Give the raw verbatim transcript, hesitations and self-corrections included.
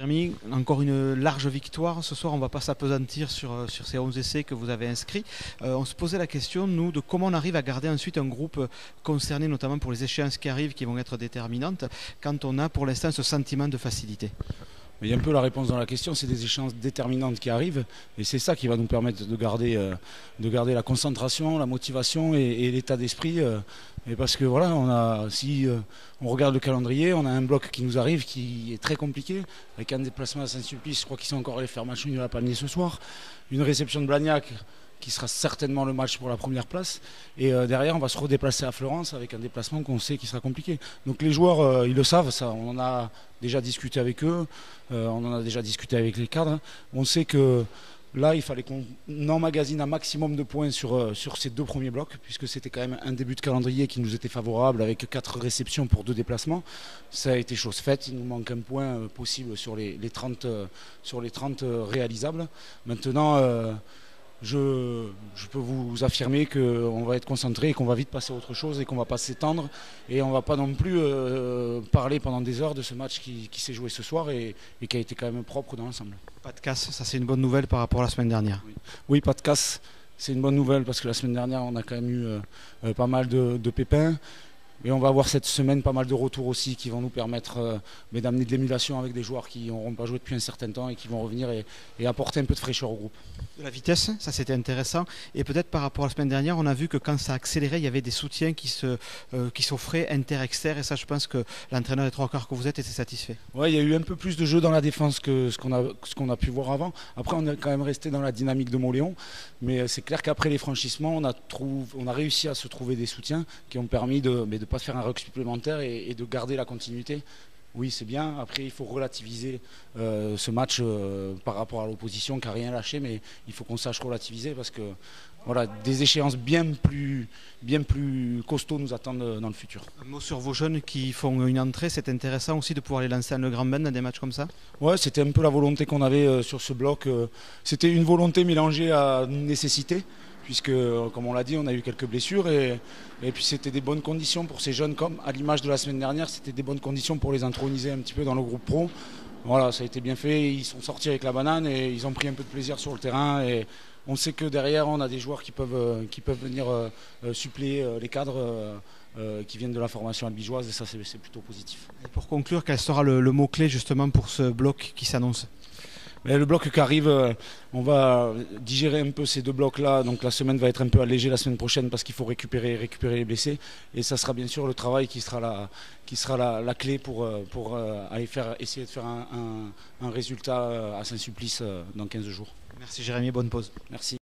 Jérémy, encore une large victoire. Ce soir, on ne va pas s'apesantir sur, sur ces onze essais que vous avez inscrits. Euh, on se posait la question, nous, de comment on arrive à garder ensuite un groupe concerné, notamment pour les échéances qui arrivent, qui vont être déterminantes, quand on a pour l'instant ce sentiment de facilité. Mais il y a un peu la réponse dans la question, c'est des échéances déterminantes qui arrivent et c'est ça qui va nous permettre de garder, euh, de garder la concentration, la motivation et, et l'état d'esprit. Euh, et parce que voilà, on a, si euh, on regarde le calendrier, on a un bloc qui nous arrive qui est très compliqué, avec un déplacement à Saint-Sulpice, je crois qu'ils sont encore allés faire match nul à Pamiers ce soir, une réception de Blagnac qui sera certainement le match pour la première place. Et euh, derrière, on va se redéplacer à Florence avec un déplacement qu'on sait qui sera compliqué. Donc les joueurs, euh, ils le savent, ça. On en a déjà discuté avec eux, euh, on en a déjà discuté avec les cadres. On sait que là, il fallait qu'on emmagasine un maximum de points sur, euh, sur ces deux premiers blocs, puisque c'était quand même un début de calendrier qui nous était favorable, avec quatre réceptions pour deux déplacements. Ça a été chose faite, il nous manque un point euh, possible sur les, les trente, euh, sur les trente euh, réalisables. Maintenant... Euh, Je, je peux vous affirmer qu'on va être concentré et qu'on va vite passer à autre chose et qu'on ne va pas s'étendre et on ne va pas non plus euh, parler pendant des heures de ce match qui, qui s'est joué ce soir et, et qui a été quand même propre dans l'ensemble. Pas de casse, ça c'est une bonne nouvelle par rapport à la semaine dernière. Oui, oui, pas de casse, c'est une bonne nouvelle parce que la semaine dernière on a quand même eu euh, pas mal de, de pépins. Et on va avoir cette semaine pas mal de retours aussi qui vont nous permettre euh, d'amener de l'émulation avec des joueurs qui n'auront pas joué depuis un certain temps et qui vont revenir et, et apporter un peu de fraîcheur au groupe. De la vitesse, ça c'était intéressant. Et peut-être par rapport à la semaine dernière, on a vu que quand ça accélérait, il y avait des soutiens qui s'offraient euh, inter-exter. Et ça, je pense que l'entraîneur des trois quarts que vous êtes était satisfait. Oui, il y a eu un peu plus de jeu dans la défense que ce qu'on a, ce qu'on a pu voir avant. Après, on est quand même resté dans la dynamique de Montléon. Mais c'est clair qu'après les franchissements, on a, trouv... on a réussi à se trouver des soutiens qui ont permis de... Mais de pas faire un ruck supplémentaire et, et de garder la continuité. Oui, c'est bien. Après, il faut relativiser euh, ce match euh, par rapport à l'opposition qui n'a rien lâché, mais il faut qu'on sache relativiser parce que voilà, des échéances bien plus, bien plus costauds nous attendent dans le futur. Un mot sur vos jeunes qui font une entrée, c'est intéressant aussi de pouvoir les lancer à Le Grand Bain dans des matchs comme ça? Oui, c'était un peu la volonté qu'on avait sur ce bloc. C'était une volonté mélangée à une nécessité, puisque, comme on l'a dit, on a eu quelques blessures et, et puis c'était des bonnes conditions pour ces jeunes, comme à l'image de la semaine dernière, c'était des bonnes conditions pour les introniser un petit peu dans le groupe pro. Voilà, ça a été bien fait, ils sont sortis avec la banane et ils ont pris un peu de plaisir sur le terrain et on sait que derrière, on a des joueurs qui peuvent, qui peuvent venir suppléer les cadres qui viennent de la formation albigeoise et ça, c'est plutôt positif. Et pour conclure, quel sera le, le mot-clé justement pour ce bloc qui s'annonce ? Mais le bloc qui arrive, on va digérer un peu ces deux blocs-là. Donc la semaine va être un peu allégée la semaine prochaine parce qu'il faut récupérer, récupérer les blessés. Et ça sera bien sûr le travail qui sera la, qui sera la, la clé pour, pour aller faire, essayer de faire un, un, un résultat à Saint-Sulpice dans quinze jours. Merci Jérémy, bonne pause. Merci.